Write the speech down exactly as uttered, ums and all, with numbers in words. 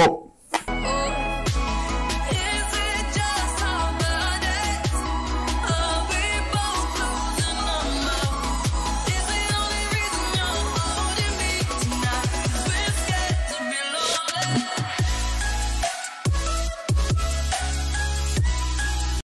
stop